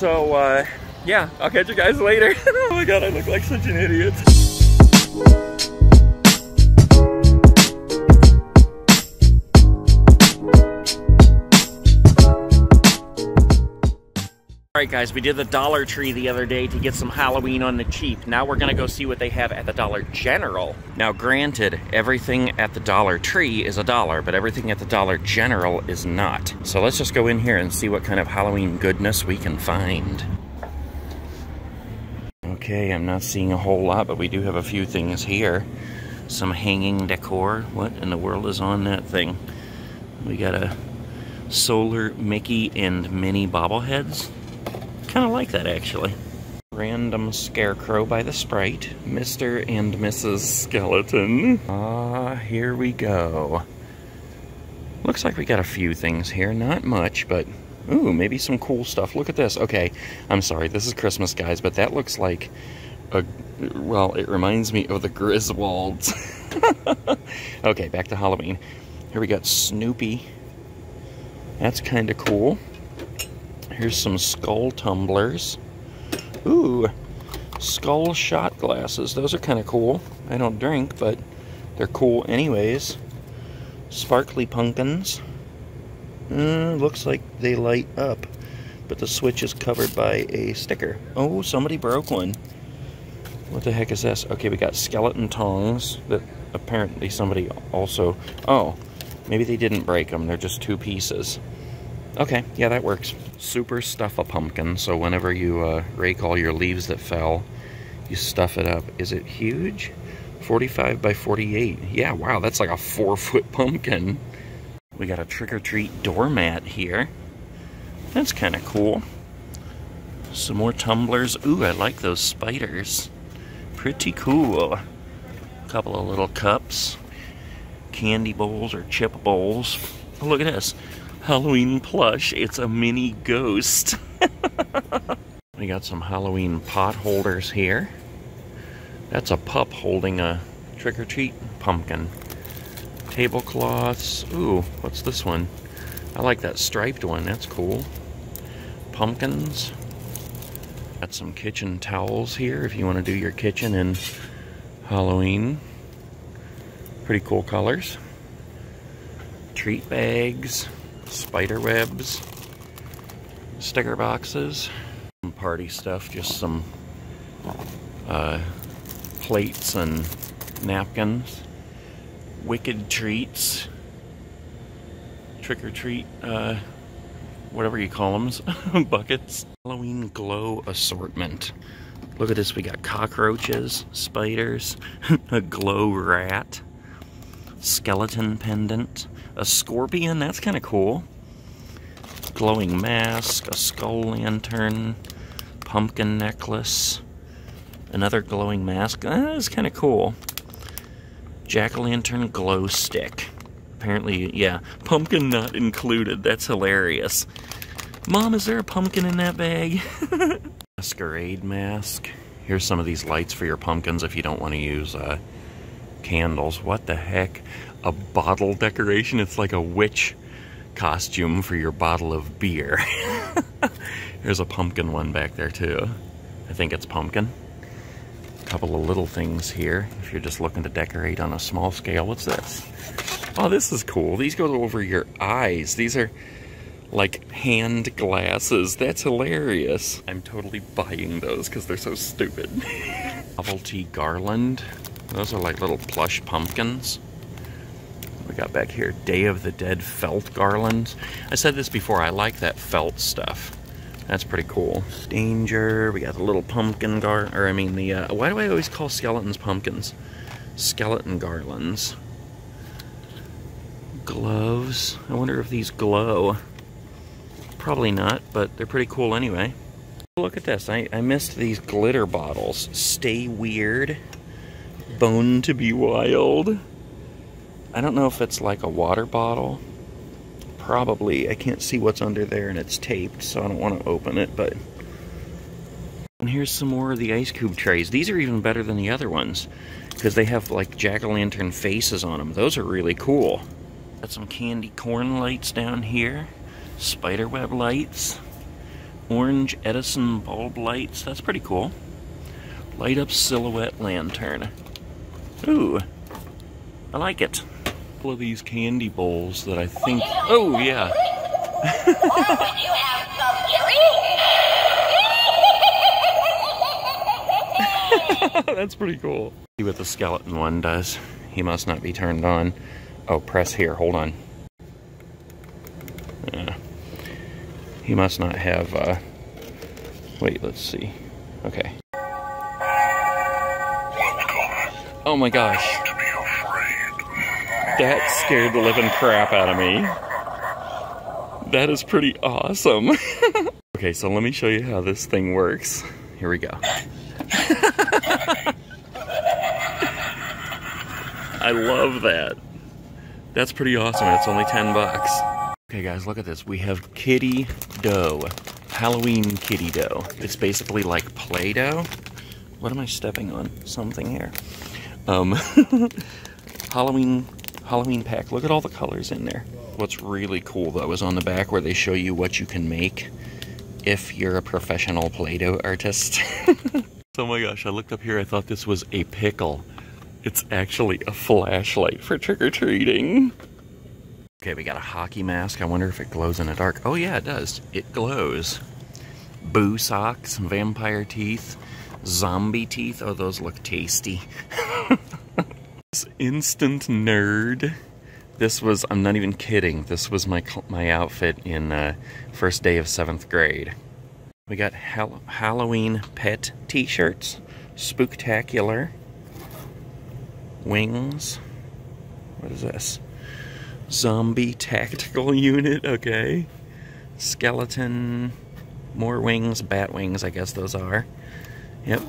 So yeah, I'll catch you guys later. Oh my God, I look like such an idiot. All right guys, we did the Dollar Tree the other day to get some Halloween on the cheap. Now we're gonna go see what they have at the Dollar General. Now granted, everything at the Dollar Tree is $1, but everything at the Dollar General is not. So let's just go in here and see what kind of Halloween goodness we can find. Okay, I'm not seeing a whole lot, but we do have a few things here. Some hanging decor. What in the world is on that thing? We got a solar Mickey and Minnie bobbleheads. Kind of like that, actually. Random scarecrow by the Sprite. Mr. and Mrs. Skeleton. Ah, here we go. Looks like we got a few things here. Not much, but... ooh, maybe some cool stuff. Look at this. Okay, I'm sorry. This is Christmas, guys, but that looks like a... well, it reminds me of the Griswolds. Okay, back to Halloween. Here we got Snoopy. That's kind of cool. Here's some skull tumblers. Ooh, skull shot glasses. Those are kind of cool. I don't drink, but they're cool anyways. Sparkly pumpkins. Looks like they light up, but the switch is covered by a sticker. Oh, somebody broke one. What the heck is this? Okay, we got skeleton tongs that apparently somebody also... oh, maybe they didn't break them. They're just two pieces. Okay, yeah, that works. Super Stuff-a-Pumpkin, so whenever you rake all your leaves that fell, you stuff it up. Is it huge? 45 by 48. Yeah, wow, that's like a 4-foot pumpkin. We got a trick-or-treat doormat here. That's kind of cool. Some more tumblers. Ooh, I like those spiders. Pretty cool. A couple of little cups. Candy bowls or chip bowls. Oh, look at this. Halloween plush. It's a mini ghost. We got some Halloween pot holders here. That's a pup holding a trick-or-treat pumpkin. Tablecloths. Ooh, what's this one? I like that striped one. That's cool. Pumpkins. Got some kitchen towels here if you want to do your kitchen in Halloween. Pretty cool colors. Treat bags. Spider webs, sticker boxes, some party stuff, just some plates and napkins, wicked treats, trick-or-treat, whatever you call them, buckets. Halloween glow assortment. Look at this, we got cockroaches, spiders, a glow rat, skeleton pendant, a scorpion, that's kind of cool, glowing mask, a skull lantern, pumpkin necklace, another glowing mask, that is kind of cool, jack-o'-lantern glow stick, apparently, yeah, pumpkin not included, that's hilarious. Mom, is there a pumpkin in that bag? Masquerade mask. Here's some of these lights for your pumpkins if you don't want to use candles. What the heck? A bottle decoration? It's like a witch costume for your bottle of beer. There's a pumpkin one back there too. I think it's pumpkin. A couple of little things here if you're just looking to decorate on a small scale. What's this? Oh, this is cool. These go over your eyes. These are like hand glasses. That's hilarious. I'm totally buying those because they're so stupid. Novelty garland. Those are like little plush pumpkins. We got back here, Day of the Dead felt garlands. I said this before, I like that felt stuff. That's pretty cool. Danger, we got the little pumpkin garland, or I mean the, why do I always call skeletons pumpkins? Skeleton garlands. Gloves, I wonder if these glow. Probably not, but they're pretty cool anyway. Look at this, I missed these glitter bottles. Stay Weird. Bone to be Wild. I don't know if it's like a water bottle. Probably. I can't see what's under there and it's taped, so I don't want to open it, but... and here's some more of the ice cube trays. These are even better than the other ones because they have like jack-o'-lantern faces on them. Those are really cool. Got some candy corn lights down here. Spiderweb lights. orange Edison bulb lights. That's pretty cool. Light up silhouette lantern. Ooh, I like it. A couple of these candy bowls that I think, oh yeah. That's pretty cool. See what the skeleton one does. He must not be turned on. Oh, press here, hold on. He must not have, wait, let's see. Okay. Oh my gosh. That scared the living crap out of me. That is pretty awesome. Okay, so let me show you how this thing works. Here we go. I love that. That's pretty awesome. It's only 10 bucks. Okay guys, look at this. We have Kitty Dough. Halloween Kitty Dough. It's basically like Play-Doh. What am I stepping on? Something here. Halloween pack. Look at all the colors in there. What's really cool though is on the back where they show you what you can make if you're a professional Play-Doh artist. Oh my gosh, I looked up here, I thought this was a pickle. It's actually a flashlight for trick-or-treating. Okay, we got a hockey mask. I wonder if it glows in the dark. Oh yeah, it does. It glows. Boo socks, vampire teeth, zombie teeth. Oh, those look tasty. This instant nerd. This was, I'm not even kidding, this was my outfit in first day of 7th grade. We got Halloween pet t-shirts, spooktacular, wings, what is this? Zombie tactical unit, okay. Skeleton, more wings, bat wings, I guess those are. Yep.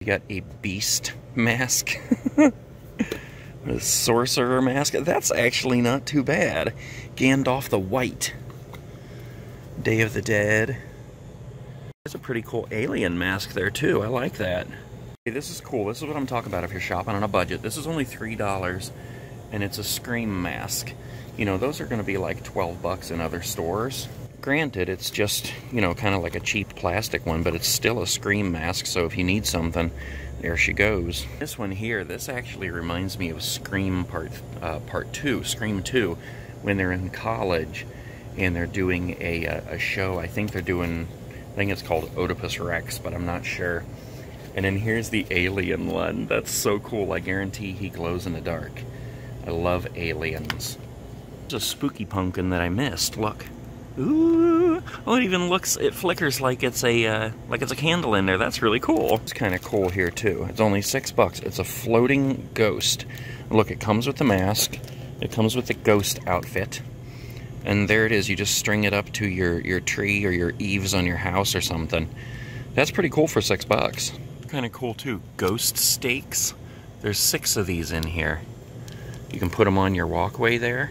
We got a beast mask. A sorcerer mask, that's actually not too bad. Gandalf the White. Day of the Dead. That's a pretty cool alien mask there too. I like that. Hey, this is cool. This is what I'm talking about if you're shopping on a budget. This is only $3 and it's a Scream mask. You know, those are going to be like 12 bucks in other stores. Granted, it's just, you know, kind of like a cheap plastic one, but it's still a Scream mask, so if you need something, there she goes. This one here, this actually reminds me of Scream Scream 2, when they're in college and they're doing a show. I think it's called Oedipus Rex, but I'm not sure. And then here's the alien one. That's so cool. I guarantee he glows in the dark. I love aliens. There's a spooky pumpkin that I missed. Look. Ooh. Oh, it even looks, it flickers like it's a candle in there. That's really cool. It's kind of cool here too. It's only $6. It's a floating ghost. Look, it comes with the mask. It comes with the ghost outfit. And there it is. You just string it up to your tree or your eaves on your house or something. That's pretty cool for $6. Kind of cool too. Ghost stakes. There's 6 of these in here. You can put them on your walkway there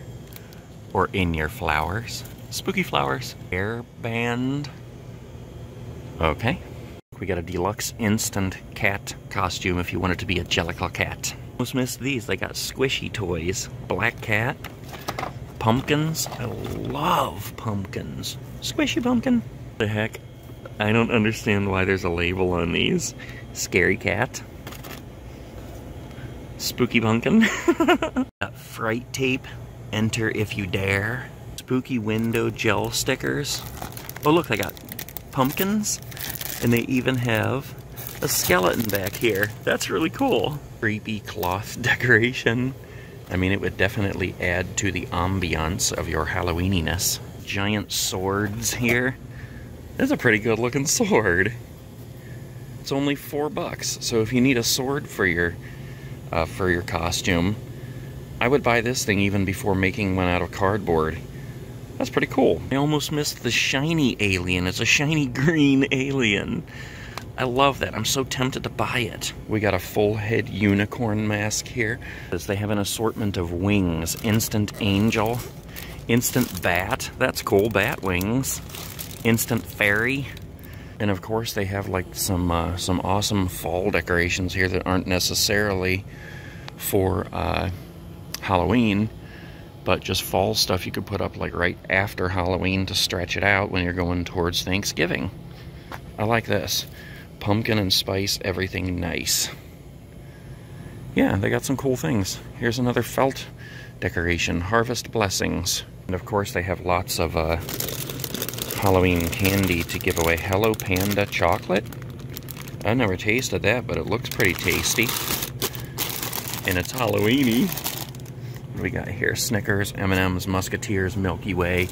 or in your flowers. Spooky flowers. Air band. Okay. We got a deluxe instant cat costume if you want it to be a Jellicle cat. Almost missed these. They got squishy toys. Black cat. Pumpkins. I love pumpkins. Squishy pumpkin. What the heck? I don't understand why there's a label on these. Scary cat. Spooky pumpkin. Fright tape. Enter if you dare. Spooky window gel stickers. Oh look, they got pumpkins. And they even have a skeleton back here. That's really cool. Creepy cloth decoration. I mean, it would definitely add to the ambiance of your Halloweeniness. Giant swords here. That's a pretty good looking sword. It's only $4, so if you need a sword for your costume, I would buy this thing even before making one out of cardboard. That's pretty cool. I almost missed the shiny alien. It's a shiny green alien. I love that. I'm so tempted to buy it. We got a full head unicorn mask here. They have an assortment of wings. Instant angel. Instant bat. That's cool. Bat wings. Instant fairy. And of course they have like some awesome fall decorations here that aren't necessarily for Halloween. but just fall stuff you could put up like right after Halloween to stretch it out when you're going towards Thanksgiving. I like this. Pumpkin and spice, everything nice. Yeah, they got some cool things. Here's another felt decoration, Harvest Blessings. And of course they have lots of Halloween candy to give away. Hello Panda chocolate. I've never tasted that, but it looks pretty tasty. And it's Halloweeny. What do we got here? Snickers, M&M's, Musketeers, Milky Way,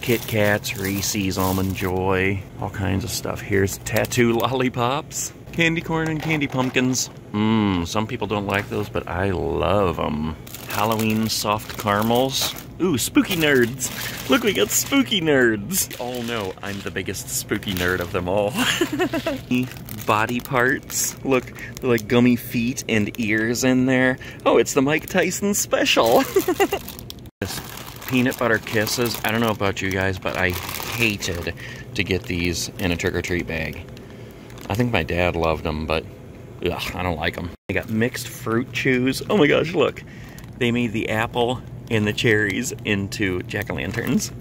Kit Kats, Reese's, Almond Joy, all kinds of stuff. Here's tattoo lollipops, candy corn and candy pumpkins. Some people don't like those, but I love them. Halloween soft caramels. Ooh, spooky nerds. Look, we got spooky nerds. Oh no, I'm the biggest spooky nerd of them all. Body parts. Look, like gummy feet and ears in there. Oh, it's the Mike Tyson special. This peanut butter kisses. I don't know about you guys, but I hated to get these in a trick-or-treat bag. I think my dad loved them, but ugh, I don't like them. I got mixed fruit chews. Oh my gosh, look. They made the apple and the cherries into jack-o'-lanterns.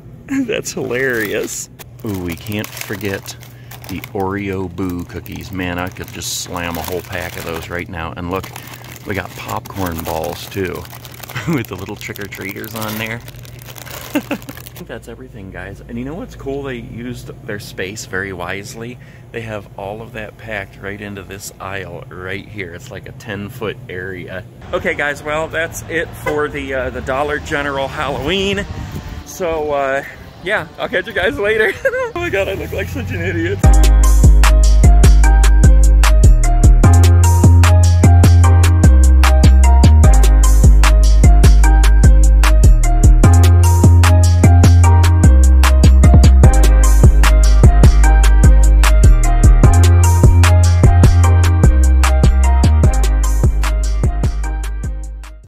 That's hilarious. Ooh, we can't forget the Oreo Boo cookies. Man, I could just slam a whole pack of those right now. And look, we got popcorn balls too, with the little trick-or-treaters on there. I think that's everything, guys. And you know what's cool? They used their space very wisely. They have all of that packed right into this aisle right here. It's like a 10-foot area. Okay, guys, well, that's it for the Dollar General Halloween. So, yeah, I'll catch you guys later. Oh my God, I look like such an idiot.